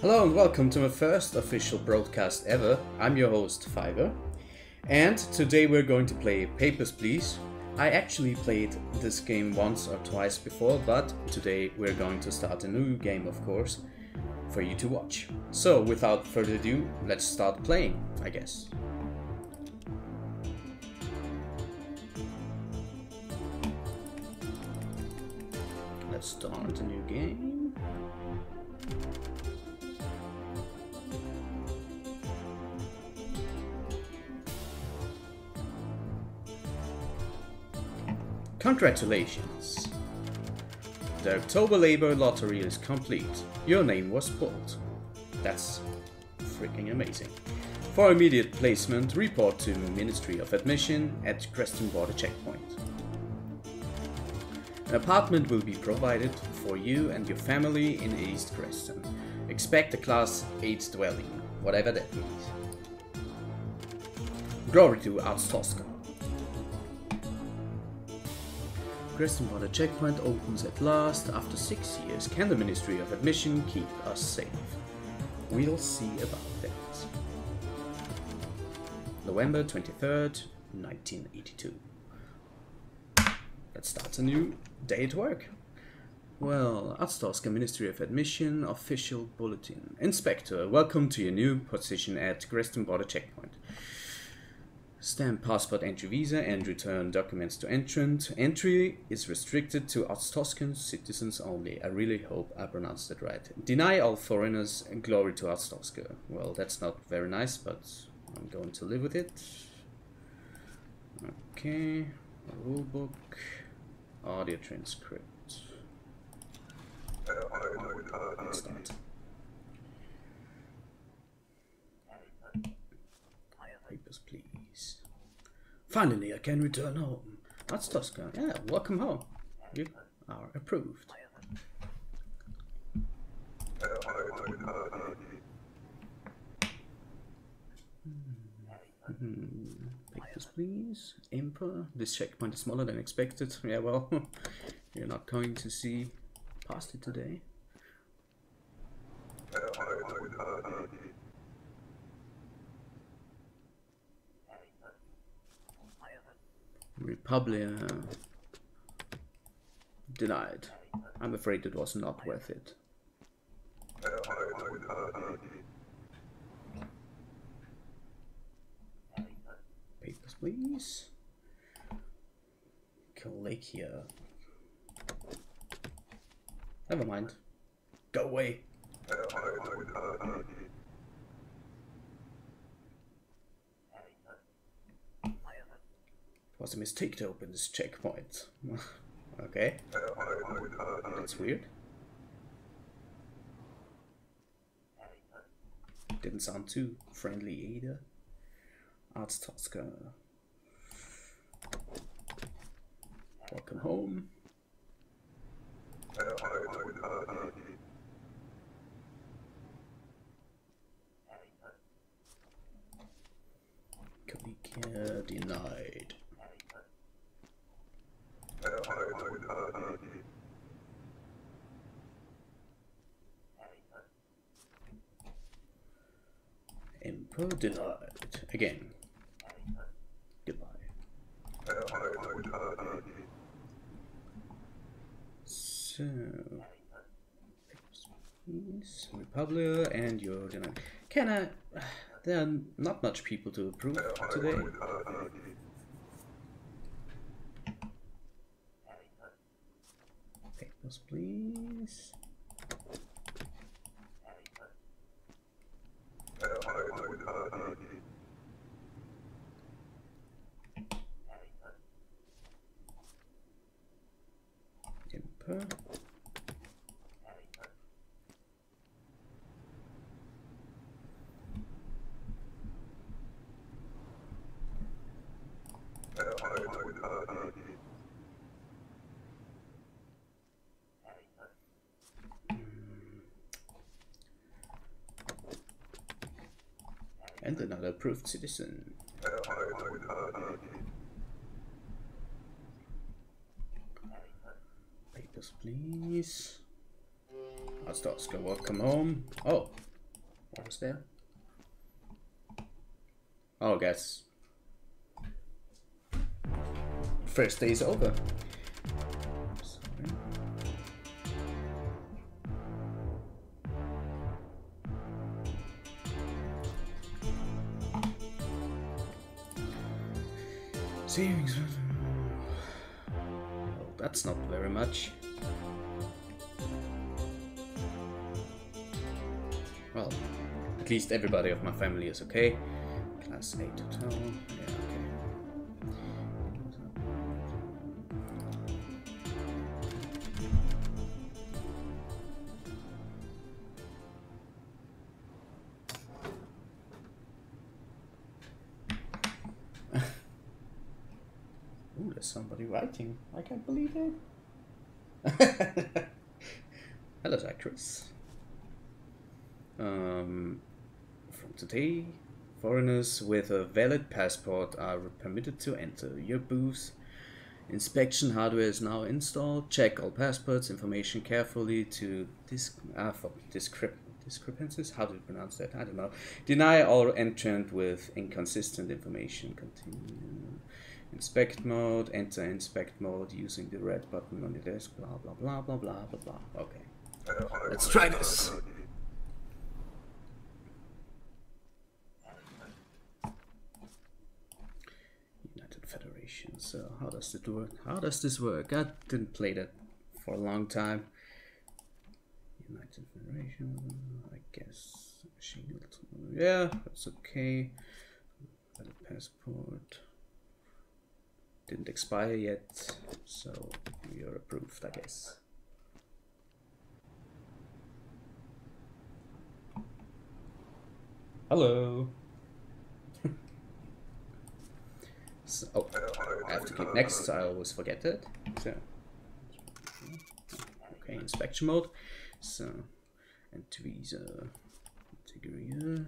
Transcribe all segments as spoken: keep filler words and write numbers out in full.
Hello and welcome to my first official broadcast ever. I'm your host, Fiverr, and today we're going to play Papers, Please. I actually played this game once or twice before, but today we're going to start a new game, of course, for you to watch. So, without further ado, let's start playing, I guess. Let's start a new game. Congratulations! The October Labor Lottery is complete. Your name was pulled. That's freaking amazing. For immediate placement, report to Ministry of Admission at Grestin Border Checkpoint. An apartment will be provided for you and your family in East Grestin. Expect a Class eight dwelling, whatever that means. Glory to Arstotzka. Grestin Border Checkpoint opens at last after six years. Can the Ministry of Admission keep us safe? We'll see about that. November twenty-third, nineteen eighty-two. Let's start a new day at work. Well, Oztoskan Ministry of Admission official bulletin. Inspector, welcome to your new position at Grestin Border Checkpoint. Stamp passport entry visa and return documents to entrant. Entry is restricted to Oztoskan citizens only. I really hope I pronounced that right. Deny all foreigners and glory to Oztoskan. Well, that's not very nice, but I'm going to live with it. Okay. Rulebook. Audio transcript. Let's start. Papers, please. Finally, I can return home. Oztoskan, yeah, welcome home. You are approved. Mm-hmm. Papers, please. Emperor, this checkpoint is smaller than expected. Yeah, well, you're not going to see past it today. Republic denied. I'm afraid it was not worth it. Papers, please. Kolechia. Never mind. Go away. It was a mistake to open this checkpoint. Okay. That's weird. Didn't sound too friendly either. Arstotzka. Welcome home. Kolechia denied. Emperor denied again. Goodbye. So, please, Republic, and you're denied. Can I? There are not much people to approve today. Please. Emperor. And another approved citizen. Papers, please. Arstotzka, welcome home. Oh, Obristan? Oh, I guess. First day's over. Sorry. Savings. Well, that's not very much. Well, at least everybody of my family is okay. Class A to total. Yeah, okay. Ooh, there's somebody writing. I can't believe it. Hello, actress. Um, from today, foreigners with a valid passport are permitted to enter your booth. Inspection hardware is now installed. Check all passports information carefully to dis ah, for discrep discrepancies. How do you pronounce that? I don't know. Deny all entrant with inconsistent information. Continue. Inspect mode. Enter inspect mode using the red button on your desk. Blah blah blah blah blah blah blah. Okay, let's try this. Federation. So how does it work? How does this work? I didn't play that for a long time. United Federation, I guess. Shield. Yeah, that's okay. Valid passport. Didn't expire yet, so you're approved, I guess. Hello. So, oh, I have to click next, so I always forget it. So, okay, inspection mode. So, and visa, Tigria,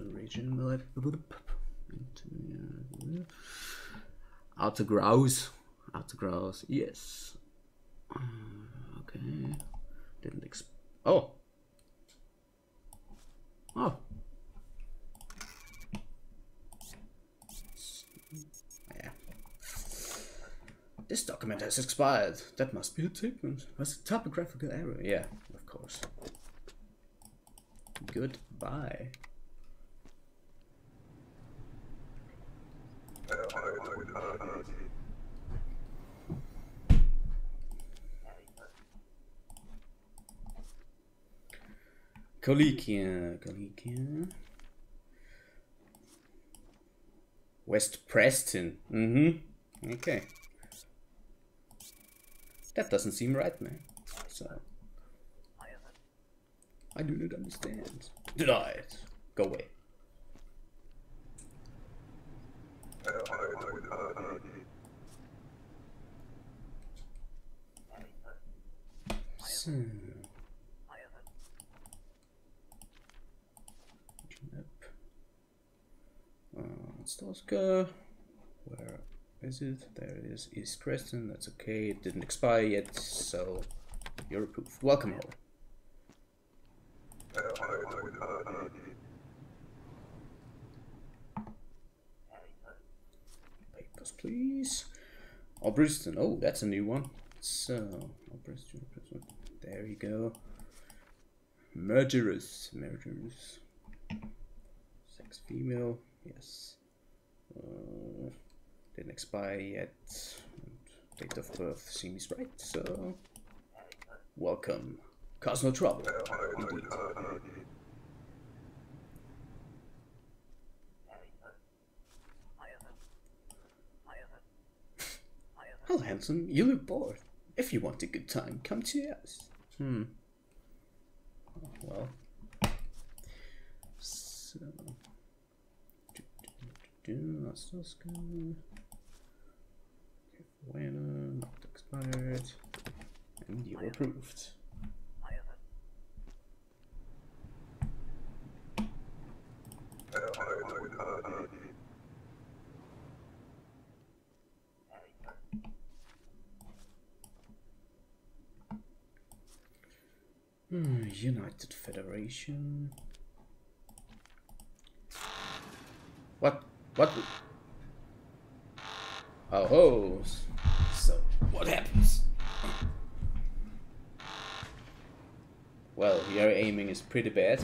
region, outer grouse, outer grouse, yes. Okay, didn't exp. Oh, oh. This document has expired. That must be a statement. That's a typographical error. Yeah, of course. Goodbye. Kolechia, Kolechia. West Preston. Mm-hmm. Okay. That doesn't seem right, man. So I do not understand. Denied. Go away. So. Uh, Arstotzka. Where? Is it? There it is. East Grestin. That's okay. It didn't expire yet, so you're approved. Welcome home. Papers, please. Obristan. Oh, that's a new one. So, Obristan. There you go. Murderous. Murderous. Sex female. Yes. Uh, Didn't expire yet. Date of birth seems right, so welcome. Cause no trouble. Indeed. Hello, handsome. You look bored. If you want a good time, come to us. Hmm. Well. So. Oztoskan. When not expired, and you approved. United Federation. What? What? Oh, oh. So, what happens? Well, your aiming is pretty bad.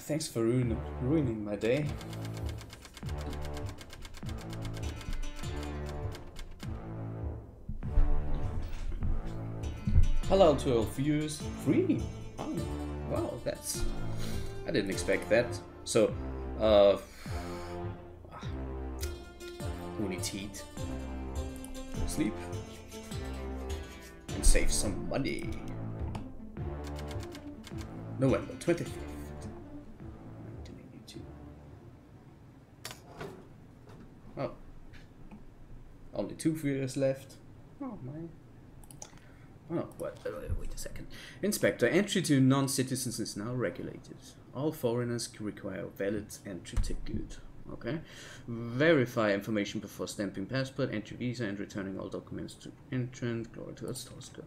Thanks for ruin ruining my day. Hello to our viewers. Free? Oh, wow, that's... I didn't expect that. So, uh... who needs heat? Sleep. And save some money. November twenty-fifth. Oh. Only two viewers left. Oh, my... Oh, wait, wait a second. Inspector, entry to non-citizens is now regulated. All foreigners require a valid entry ticket. Okay. Verify information before stamping passport, entry visa, and returning all documents to entrant. Glory to Arstotzka.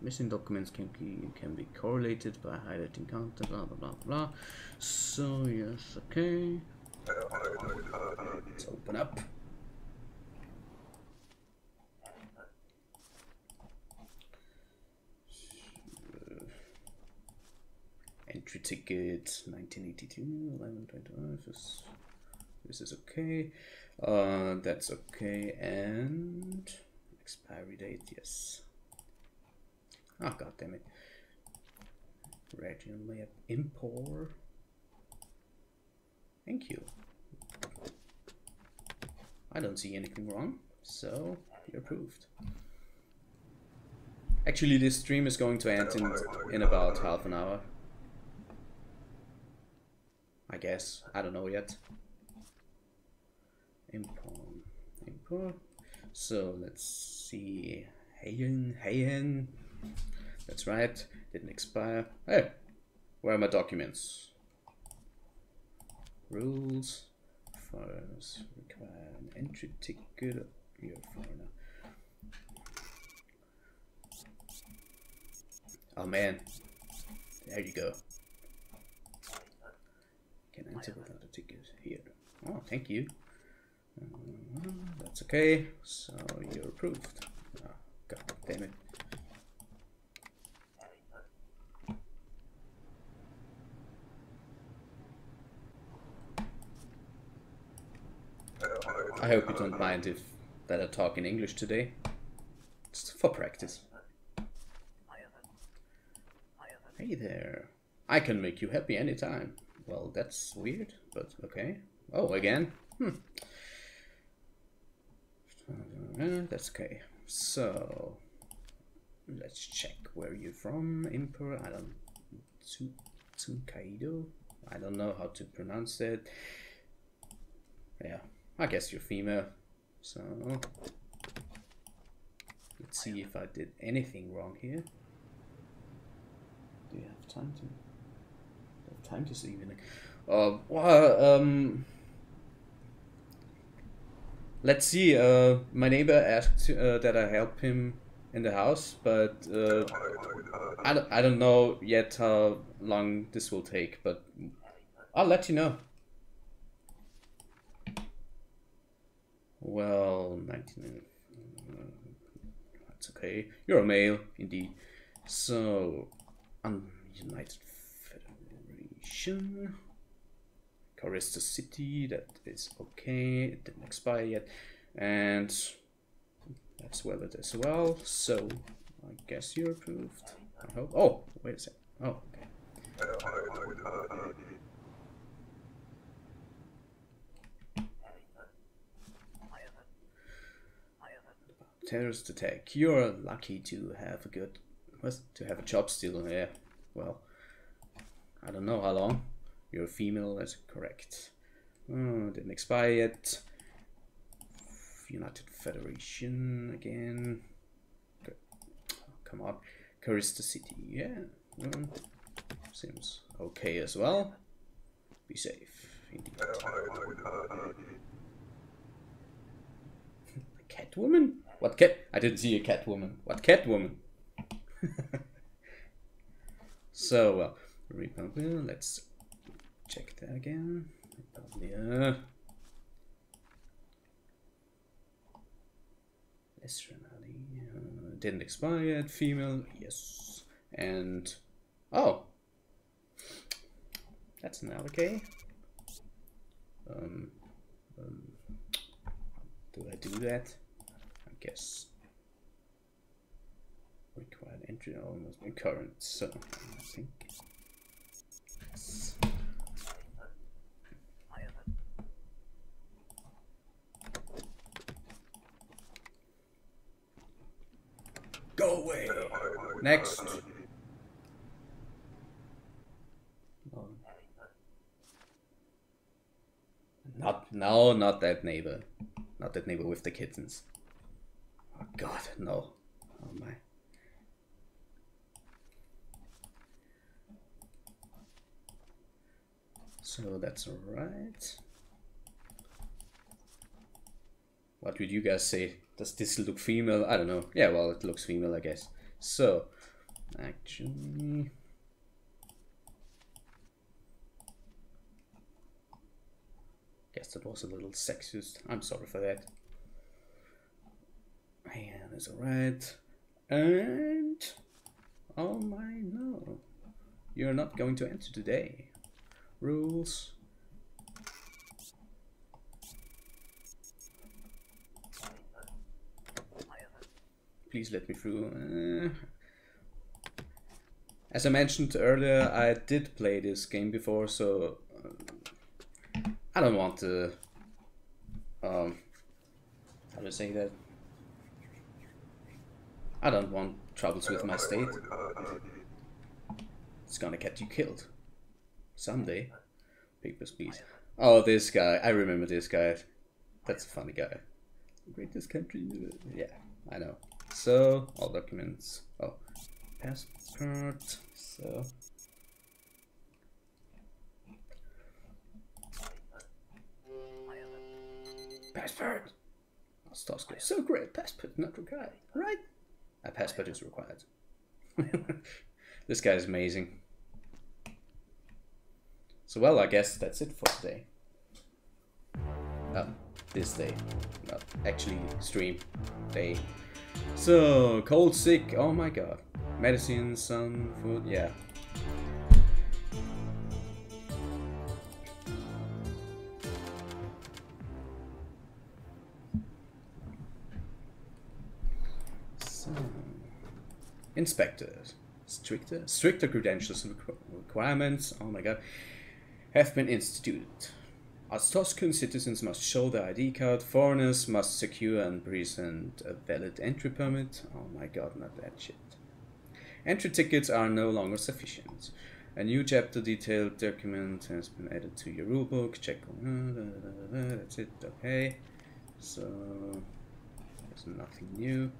Missing documents can be, can be correlated by highlighting counter, blah, blah, blah, blah. So, yes, okay. Let's open up. Entry ticket nineteen eighty-two, eleven twenty-five. This, this is okay. Uh, that's okay. And expiry date, yes. Oh, god damn it. Regional map import. Thank you. I don't see anything wrong, so you're approved. Actually, this stream is going to end in, in about half an hour. I guess. I don't know yet. Import. Import. So let's see. Heyen. Heyen. That's right. Didn't expire. Hey! Where are my documents? Rules. Foreigners require an entry ticket. You're a foreigner. Oh man. There you go. Can enter without a ticket here. Oh, thank you. Um, that's okay. So you're approved. Oh, god damn it. I hope you don't mind if that I talk in English today. Just for practice. Hey there. I can make you happy anytime. Well, that's weird, but okay. Oh, again? Hmm. Uh, that's okay. So, let's check where you're from. Emperor, I don't... Tsukaido? I don't know how to pronounce it. Yeah, I guess you're female. So, let's see if I did anything wrong here. Do you have time to... time this evening. Uh, well, um, let's see. Uh, my neighbor asked uh, that I help him in the house, but uh, I, don't, I don't know yet how long this will take, but I'll let you know. Well, nineteen... That's okay. You're a male, indeed. So, I'm United Carista City, that is okay, it didn't expire yet, and that's valid as well, so I guess you're approved, I hope. Oh, wait a sec. Oh, okay. Terrorist attack, you're lucky to have a good, to have a job still, yeah, well. I don't know how long. You're a female, that's correct. Oh, didn't expire yet. United Federation again. Good. Oh, come on. Karinsky City, yeah. Mm. Seems okay as well. Be safe. Indeed. A Catwoman? What cat? I didn't see a Catwoman. What Catwoman? So well. Republic, let's check that again. Republic. Lizranadi. Uh, didn't expire. Female. Yes. And. Oh! That's an allocate. Um, um. Do I do that? I guess. Required entry almost been current, so I think. Yes. Go away! Next! No. Not, no, not that neighbor. Not that neighbor with the kittens. Oh god, no. Oh my. So that's alright. What would you guys say? Does this look female? I don't know. Yeah, well, it looks female, I guess. So, actually... Guess that was a little sexist. I'm sorry for that. Yeah, that's alright. And... Oh my, no. You're not going to enter today. Rules. Please let me through. Uh, as I mentioned earlier, I did play this game before, so um, I don't want to. Um, how do I say that? I don't want troubles with my state. It's gonna get you killed someday. Papers, please. Oh, this guy! I remember this guy. That's a funny guy. The greatest country. Yeah, I know. So, all documents. Oh, passport. So, passport. Arstotzka. So great. Passport not required. Right? A passport is required. This guy is amazing. So, well, I guess that's it for today. Oh, this day. No, actually, stream day. So, cold, sick, oh my god. Medicine, sun, food, yeah. So, inspectors. Stricter, stricter credentials and requirements, oh my god, have been instituted. Arstotzkan citizens must show their I D card, foreigners must secure and present a valid entry permit. Oh my god, not that shit. Entry tickets are no longer sufficient. A new chapter detailed document has been added to your rulebook. Check on... That's it, okay. So... There's nothing new.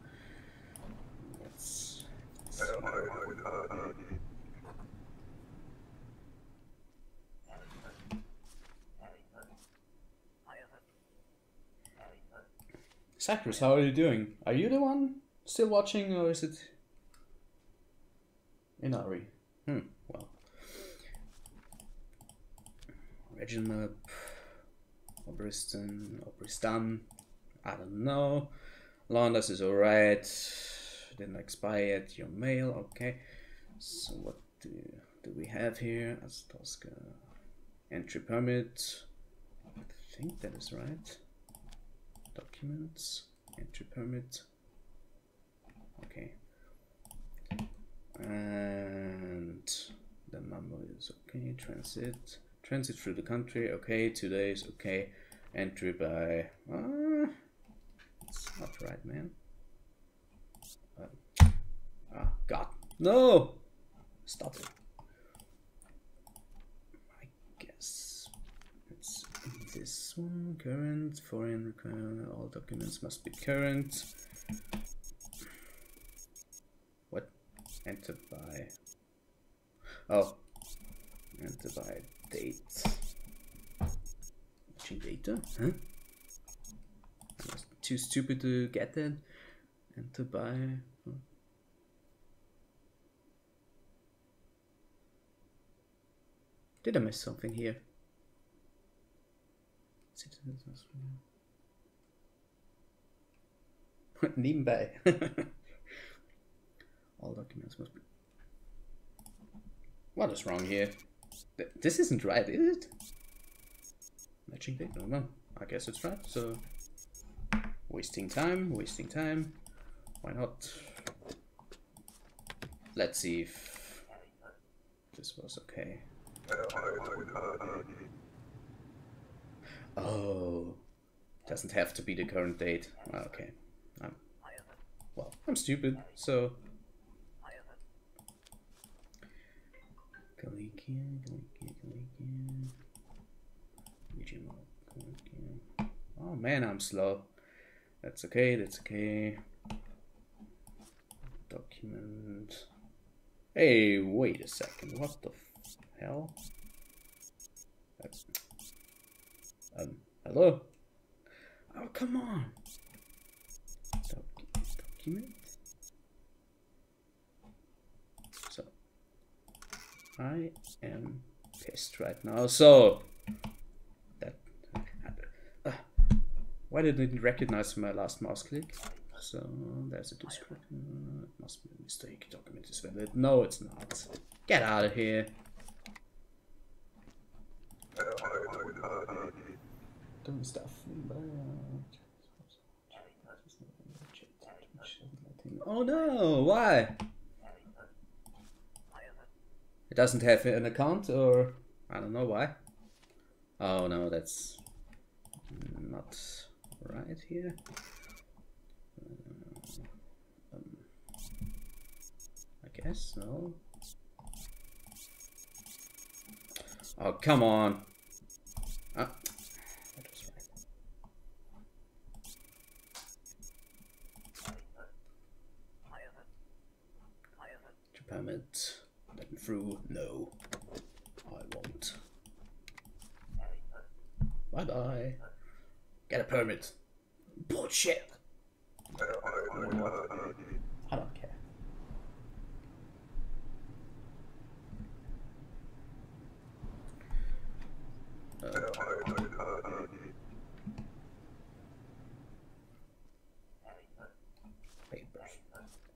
Let's... let's Saccharag, how are you doing? Are you the one still watching, or is it Inari? Hmm, well. Regional, Obristan, Obristan, I don't know. Londas is alright. Didn't expire at your mail, okay. So what do, do we have here? Arstotzka entry permit. I think that is right. Documents, entry permit, okay, and the number is okay, transit, transit through the country, okay, two days, okay, entry by, uh, it's not right, man, uh, oh god, no, stop it, I guess. This one, current, foreign requirement, all documents must be current. What? Enter by... Oh. Enter by date. Watching data? Huh? I was too stupid to get that. Enter by... Did I miss something here? Citizens. Nebenbei. All documents must be. What is wrong here? Th this isn't right, is it? Matching date? No, no. I guess it's right, so. Wasting time, wasting time. Why not? Let's see if this was okay. Oh, doesn't have to be the current date. Okay. I'm, well, I'm stupid, so. Kolechia, Kolechia, Kolechia. Oh man, I'm slow. That's okay, that's okay. Document. Hey, wait a second. What the f hell? That's... Um, hello? Oh, come on! Doc document? So, I am pissed right now. So, that. Uh, why didn't it recognize my last mouse click? So there's a description. It must be a mistake. Document is valid. No, it's not. Get out of here. Don't stuff. Oh no! Why? It doesn't have an account, or I don't know why. Oh no, that's not right here. Yes, no. Oh, come on. Ah. That was right. To permit. Let me through. No. I won't. Bye bye. Get a permit. Bullshit. I don't care. Uh, papers,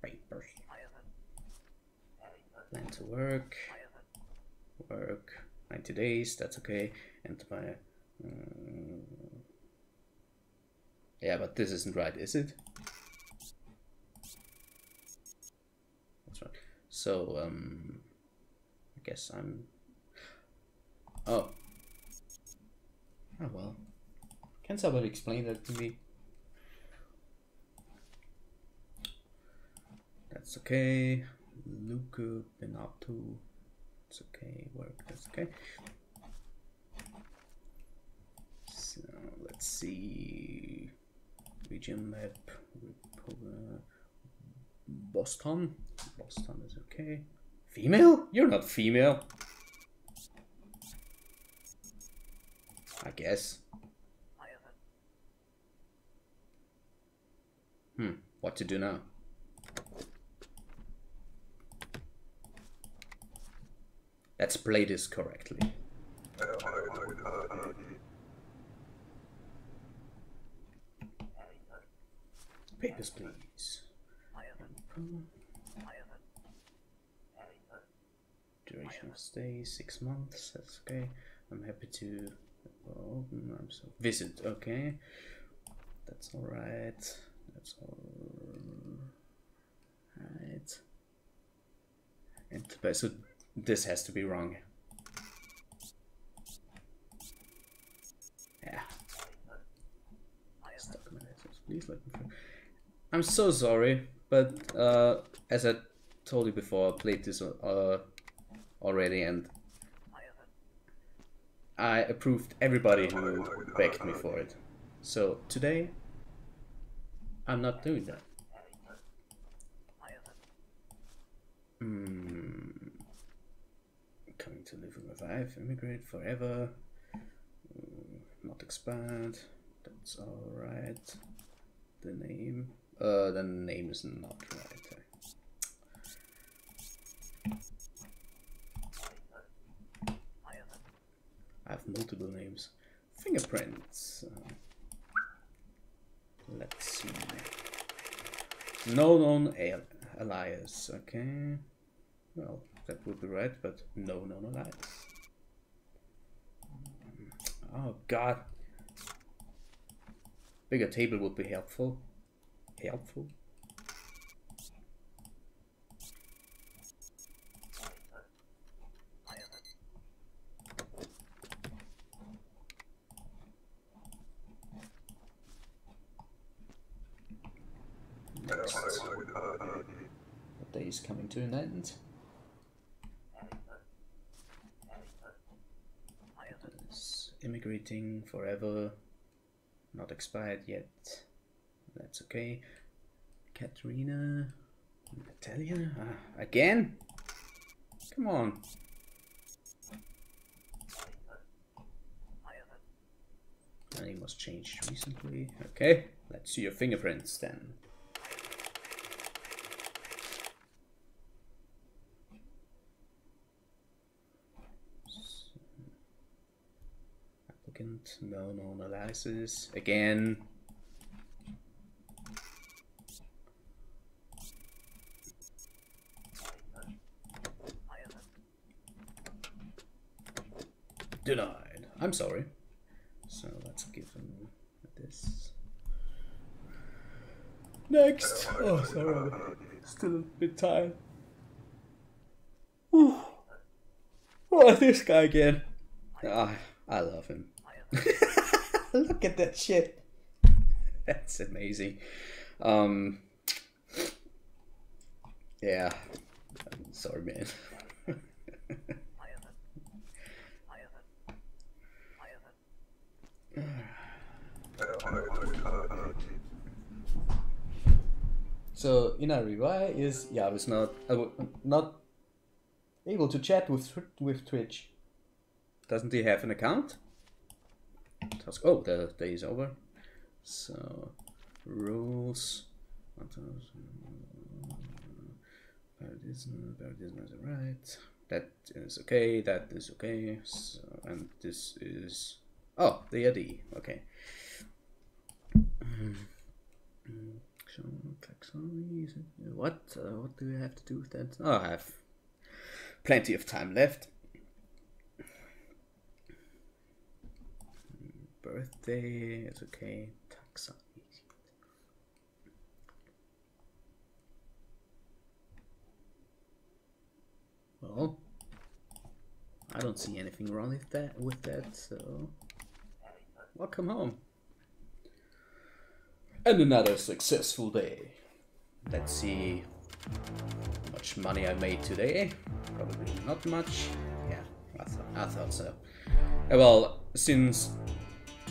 papers, plan to work, work, ninety days, that's okay, and my, um, yeah, but this isn't right, is it? That's right, so, um, I guess I'm, oh, Oh well. Can somebody explain that to me? That's okay. Luca Benato. It's okay. Work. That's okay. So let's see. Region map. Boston. Boston is okay. Female? You're not female. I guess. Hmm, what to do now? Let's play this correctly. Papers, please. Duration of stay, six months, that's okay. I'm happy to... Oh, I'm so visit, okay. That's alright. That's alright. And so this has to be wrong. Yeah. Please let me through. I'm so sorry, but uh, as I told you before, I played this uh, already and I approved everybody who begged me for it. So today, I'm not doing that. Mm. Coming to live with my wife, immigrate forever, not expired. That's alright. The name, uh, the name is not right. I have multiple names. Fingerprints. Uh, let's see. No known alias. Okay. Well, that would be right, but no known alias. Oh God. Bigger table would be helpful. Helpful. Is coming to an end. Immigrating forever, not expired yet. That's okay. Katerina, Natalia, ah, again? Come on. Name was changed recently. Okay, let's see your fingerprints then. No known aliases again. Denied. I'm sorry. So let's give him this. Next. Oh, sorry. Still a bit tired. Oh, this guy again. Ah, I love him. Look at that shit. That's amazing. Um, yeah. I'm sorry, man. So Inariwai is yeah, I was not I was not able to chat with with Twitch. Doesn't he have an account? Oh, the day is over. So, rules. Paradism, paradism is right. That is okay, that is okay. So, and this is. Oh, the I D. Okay. What? Uh, what do we have to do with that? Oh, I have plenty of time left. Birthday, it's okay. Taxa. Well, I don't see anything wrong with that. With that, so welcome home. And another successful day. Let's see how much money I made today. Probably not much. Yeah, I thought, I thought so. Well, since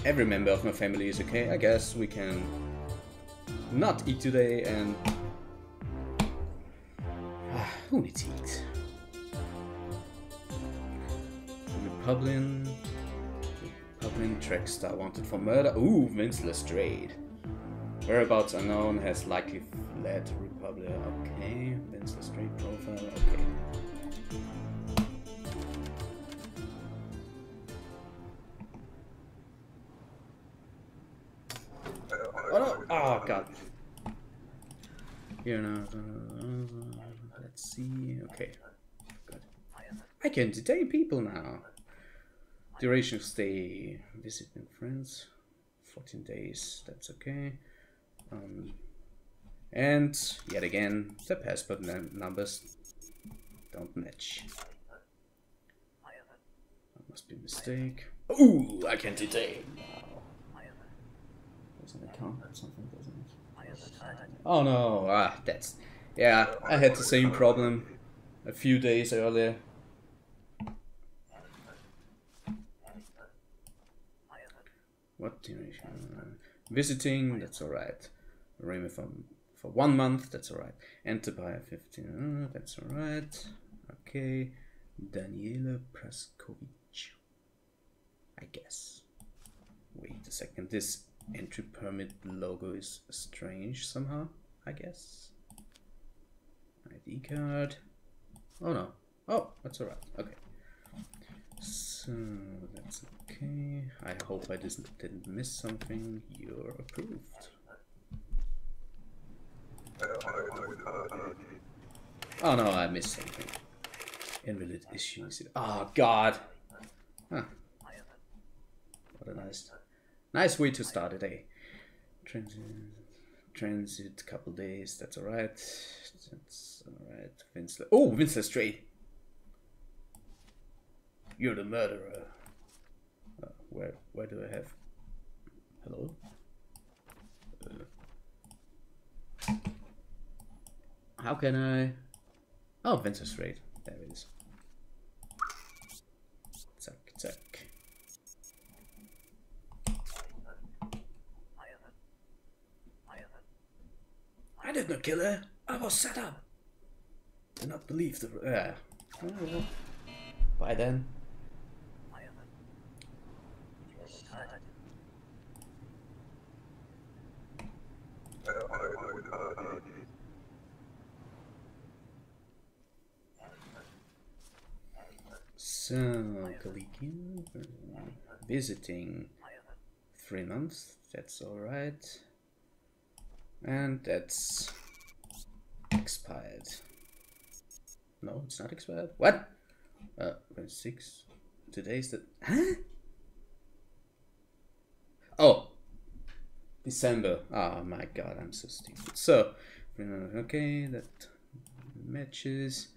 every member of my family is okay, I guess we can not eat today and ah, who needs to eat? Republican, Republican track star wanted for murder. Ooh, Vincent Strade. Whereabouts unknown, has likely fled Republic. Okay, Vincent Strade profile. Okay. Oh, no. Oh God! You know, uh, let's see. Okay, good. I can detain people now. Duration of stay: visiting friends, fourteen days. That's okay. Um, and yet again, the passport numbers don't match. That must be a mistake. Ooh, I can detain. An account or something, doesn't it? Oh no, ah, that's, yeah, I had the same problem a few days earlier. What duration? Visiting, that's alright. Remy for, for one month, that's alright. Enter by fifteen, that's alright. Okay, Daniela Praskovic, I guess. Wait a second, this entry permit logo is strange somehow, I guess. I D card. Oh no. Oh, that's alright. Okay. So So that's okay. I hope I just didn't miss something. You're approved. Oh no, I missed something. Invalid issues. Oh god. Huh. What a nice, nice way to start a day. Transit, transit, couple days. That's all right. That's all right. Vincent. Oh, Vincent Strade. You're the murderer. Uh, where, where do I have? Hello. Uh, how can I? Oh, Vincent Strade. There it is. Zack, zack. I did not kill her. I was set up. Do not believe the. Uh, by then. So, Kolechia, visiting three months, that's alright. And that's expired. No, it's not expired. What? Uh, six. Today's the. Huh? Oh! December. Oh my god, I'm so stupid. So, okay, that matches.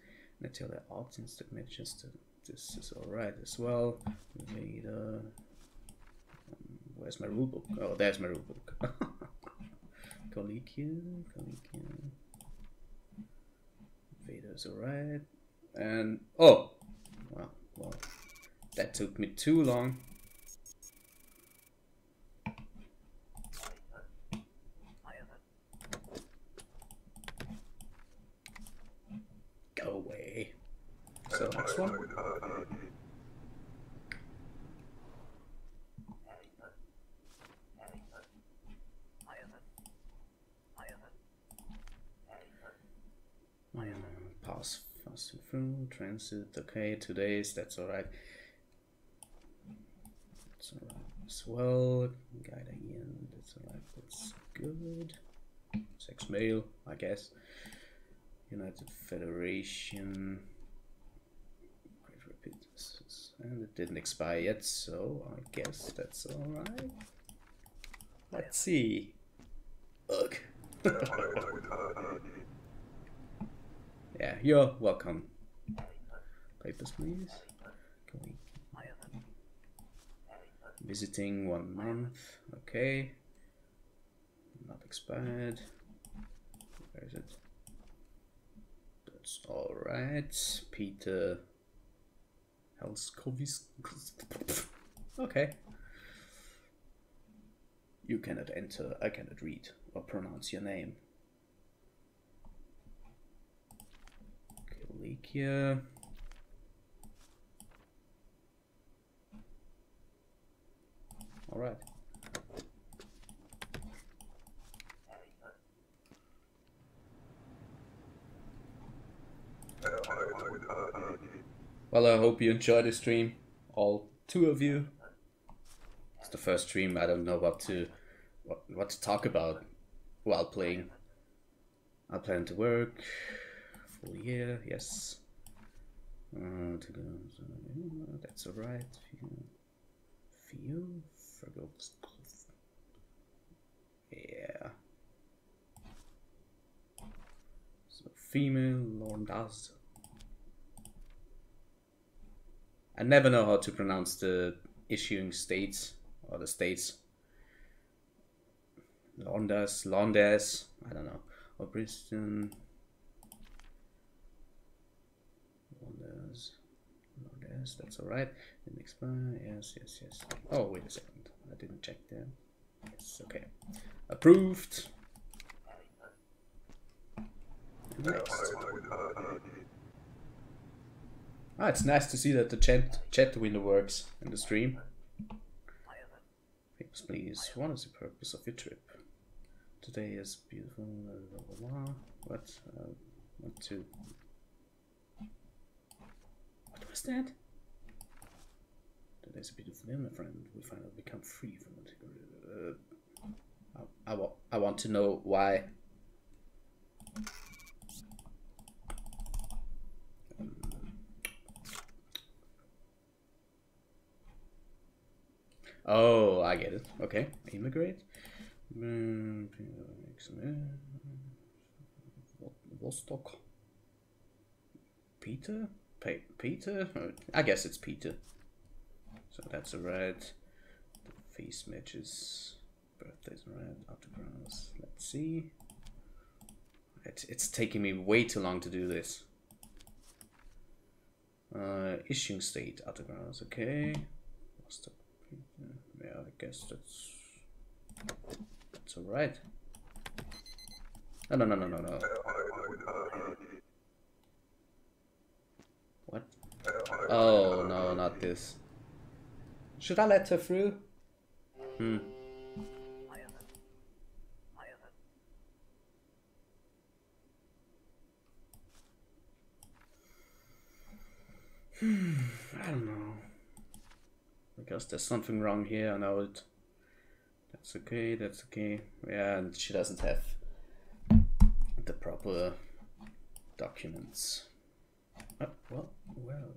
Natalia Altins, that matches to. This is alright as well. Vader. Um, where's my rulebook? Oh, there's my rulebook. Kolechia, Kolechia. Vader's alright. And. Oh! Well, well. That took me too long. Go away. So, next one. Pass fast and through transit. Okay, two days. That's all right. That's all right as well. Guide again. That's all right. That's good. Sex mail, I guess. United Federation. And it didn't expire yet, so I guess that's alright. Let's see. Ugh. Yeah, you're welcome. Papers, please. Visiting one month. Okay. Not expired. Where is it? That's alright. Peter. Helskovisk. Okay. You cannot enter, I cannot read or pronounce your name. Kolechia. Alright. Well, I hope you enjoyed the stream, all two of you. It's the first stream. I don't know what to what, what to talk about while playing. I plan to work full year. Yes, uh, to go, so, uh, that's alright. Feel forgot. Yeah. So female Londas. I never know how to pronounce the issuing states or the states. Londas, Londas, I don't know. Or Priston. Londas, Londas, that's alright. Didn't expire. Yes, yes, yes. Oh, wait a second. I didn't check there. Yes, okay. Approved. Next. Ah, it's nice to see that the chat, chat window works in the stream. Papers, please. What is the purpose of your trip? Today is beautiful. Blah, blah, blah. What? Uh, what to? What was that? That is a bit of them, my friend. We finally become free from the... Uh, I, I, wa I want to know why. Um, oh, I get it. Okay. Immigrate. Vostok. Peter? Pe Peter? I guess it's Peter. So that's a red. The face matches. Birthday's red. Autographs. Let's see. It, it's taking me way too long to do this. Uh, issuing state. Autographs. Okay. Yeah, I guess that's... That's alright. No, no, no, no, no, no. What? Oh, no, not this. Should I let her through? Hmm. Hmm, I don't know. Because there's something wrong here and I would... That's okay, that's okay. Yeah, and she doesn't have the proper documents. Oh, well, well.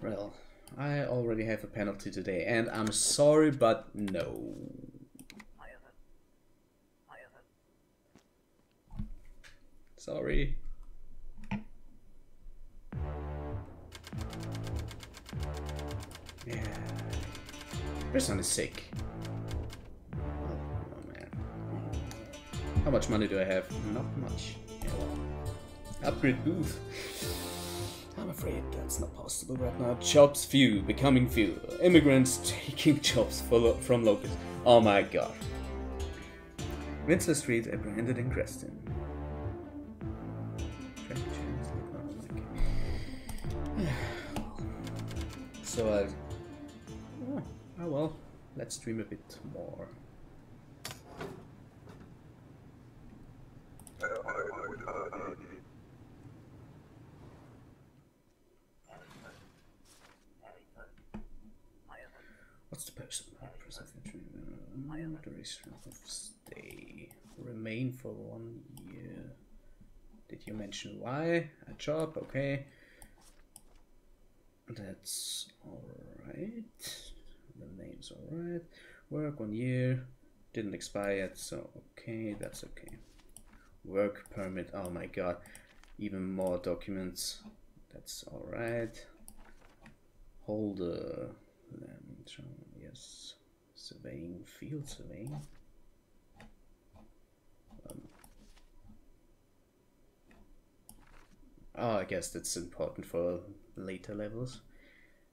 Well, I already have a penalty today, and I'm sorry, but no. Sorry. Yeah. Priston is sick. Oh, oh man. How much money do I have? Not much. Yeah, well. Upgrade booth. I'm afraid that's not possible right now. Jobs few, becoming few. Immigrants taking jobs lo from locals. Oh my god. Vincent Strade apprehended in Grestin. So I... Oh, oh well, let's stream a bit more. What's the person? Duration of stay. Remain for one year. Did you mention why? A job, okay. That's alright. The name's alright. Work one year. Didn't expire yet, so okay, that's okay. Work permit, oh my god. Even more documents. That's alright. Holder. Yes. Surveying, field surveying. Um. Oh, I guess that's important for later levels.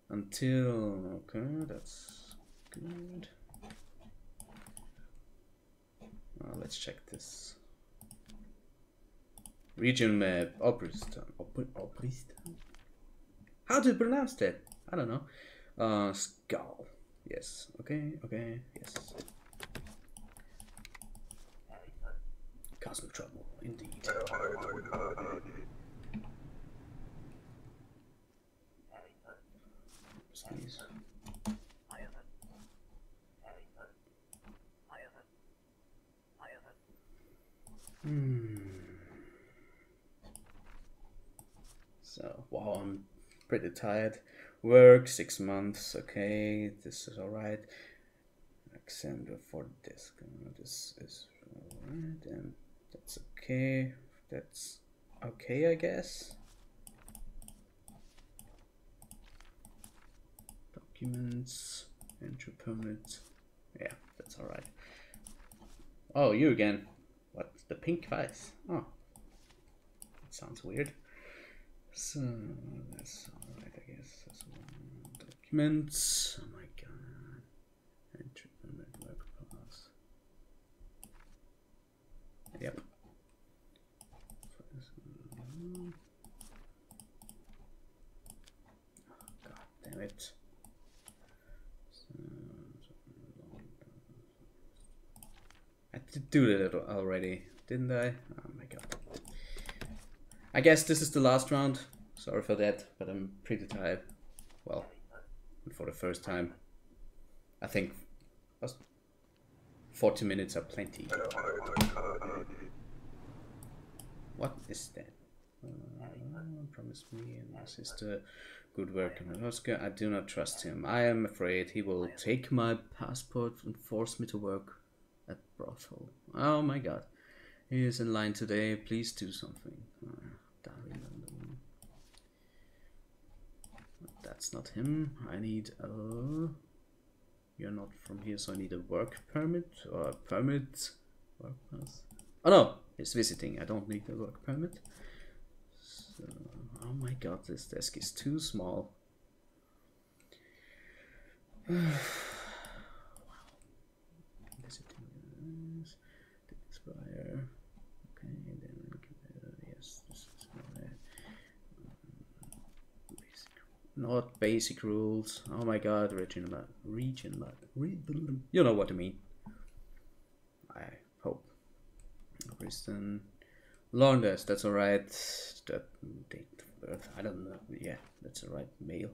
Until okay, that's good. Oh, let's check this. Region map, Obristan. Obristan. How do you pronounce that? I don't know. Uh, skull. Yes. Okay. Okay. Yes. Cosmic trouble, indeed. Please. Hmm. So, wow, I'm pretty tired. Work, six months, okay, this is alright. Alexandra for this, this is alright, and that's okay. That's okay, I guess. Documents, entry permit. Yeah, that's alright. Oh, you again. What? The pink vice? Oh. That sounds weird. So, that's alright, I guess. That's one. Documents. Oh my god. Entry permit, work pass. Yep. it. I did it already, didn't I? Oh my god. I guess this is the last round. Sorry for that, but I'm pretty tired. Well, for the first time. I think forty minutes are plenty. What is that? Uh, promise me and my sister good work on Oscar. I do not trust him. I am afraid he will take my passport and force me to work at brothel. Oh my god. He is in line today. Please do something. Uh, that's not him. I need a... You're not from here, so I need a work permit or a permit. Work pass. Oh no! He's visiting. I don't need a work permit. So, oh my god, this desk is too small. Wow. Visiting is to expire. Okay, then we can, uh, yes, this is not uh, basic. Not basic rules. Oh my god, regional, regional, regional. You know what I mean. I hope. Priston. Londas, that's alright. That date of birth, I don't know. Yeah, that's alright. Male.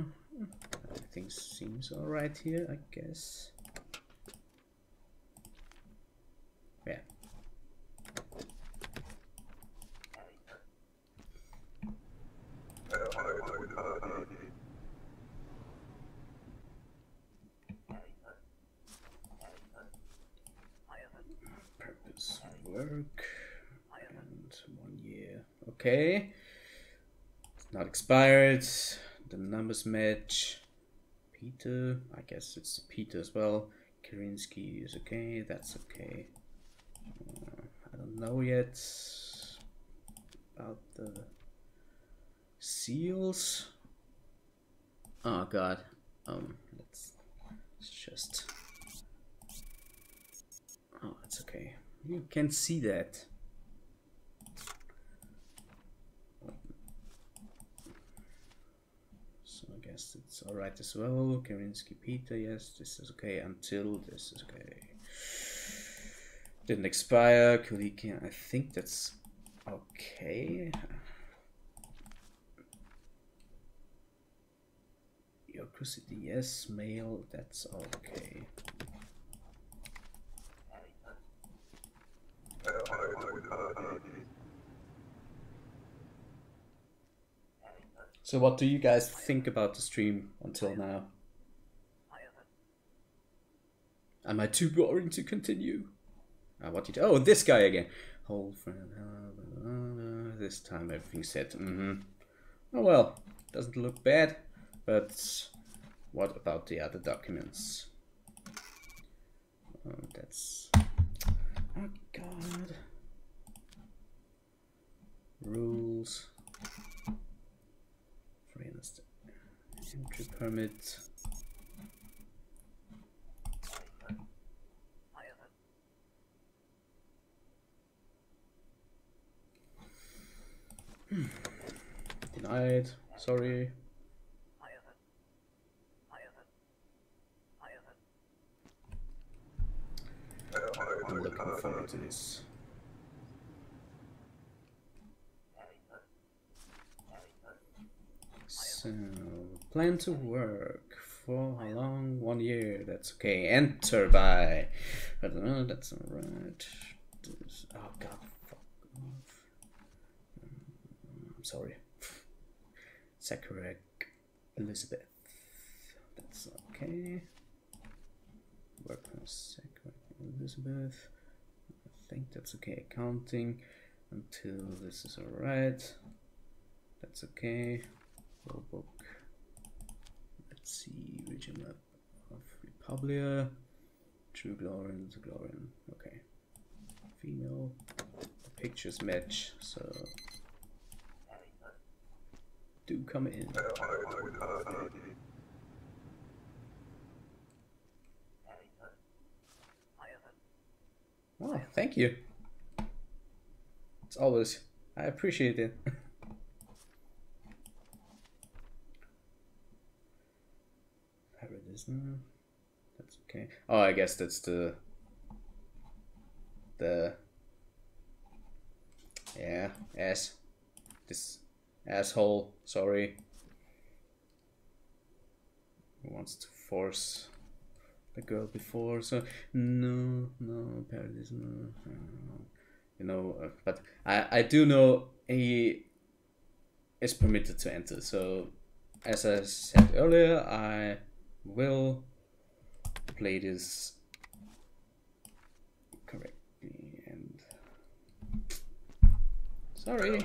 Uh, everything seems alright here, I guess. Yeah. Work and one year. Okay, it's not expired. The numbers match. Peter, I guess it's Peter as well. Karinsky is okay. That's okay. Uh, I don't know yet about the seals. Oh god. Um, let's, let's just. Oh, it's okay. You can see that. So I guess it's alright as well. Karinsky Peter, yes, this is okay until this is okay. Didn't expire. Kolechia, I think that's okay. Yorkusity, yes, male, that's okay. So what do you guys think about the stream until now? Am I too boring to continue? Uh, what did oh this guy again? Whole friend. This time everything said. Mm-hmm. Oh well, doesn't look bad. But what about the other documents? Oh, that's. Oh god. Rules. Entry permit. Denied. Sorry. I'm looking forward to this. So, plan to work for how long? One year. That's okay. Enter by. I don't know. That's alright. Oh god. Fuck off. I'm sorry. Saccharag Elizabeth. That's okay. Work for Saccharag Elizabeth. I think that's okay. Accounting until this is alright. That's okay. Well, book. Let's see, region map of Republia, True Glorian, True Glorian. Okay, female. The pictures match, so do come in. Wow, thank you. It's always I appreciate it. is there? That's okay. Oh, I guess that's the the yeah ass this asshole. Sorry. Who wants to force the girl before? So no, no, paradise, no. You know, uh, but I I do know he is permitted to enter. So as I said earlier, I will play this correctly and sorry.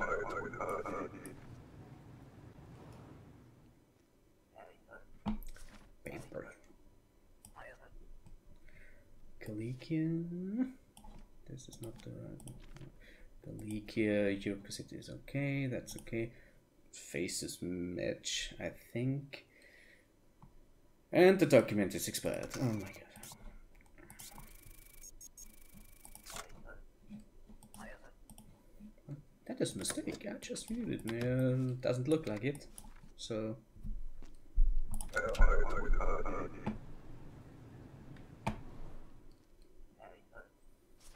Paper. Kolechia. This is not the right one. Kolechia, Europe City is okay, that's okay. Faces match, I think. And the document is expired. Oh my god. That is a mistake. I just viewed it. Yeah, doesn't look like it. So.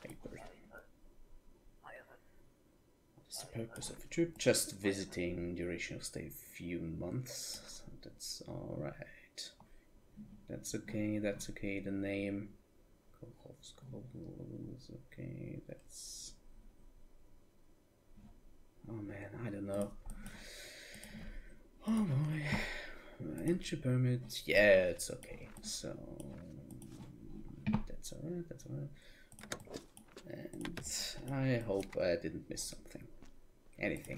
Paper. What's the purpose of a trip? Just visiting. Duration of stay few months. So that's alright. That's okay, that's okay, the name. Is okay, that's... Oh man, I don't know. Oh boy. Entry permit, yeah, it's okay. So, that's alright, that's alright. And I hope I didn't miss something. Anything.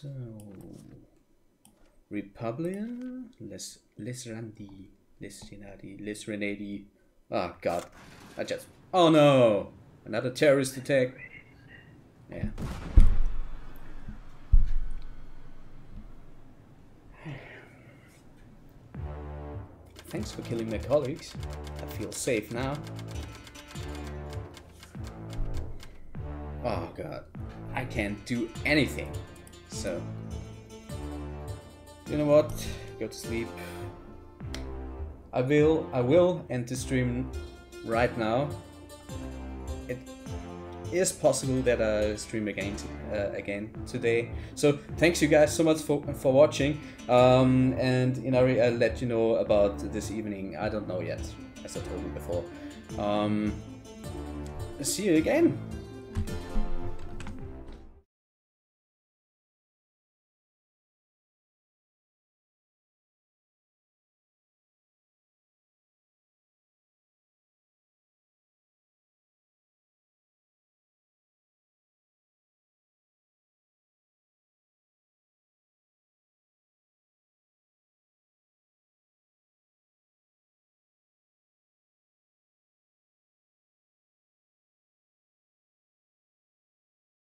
So, Republia, Liz, Lizranadi, Lizranadi, Lizranadi. Oh god, I just. Oh no! Another terrorist attack! Yeah. Thanks for killing my colleagues. I feel safe now. Oh god, I can't do anything. So, you know what? Go to sleep. I will, I will end the stream right now. It is possible that I stream again, uh, again today. So, thanks you guys so much for, for watching. Um, and Inari, I'll let you know about this evening. I don't know yet, as I told you before. Um, see you again.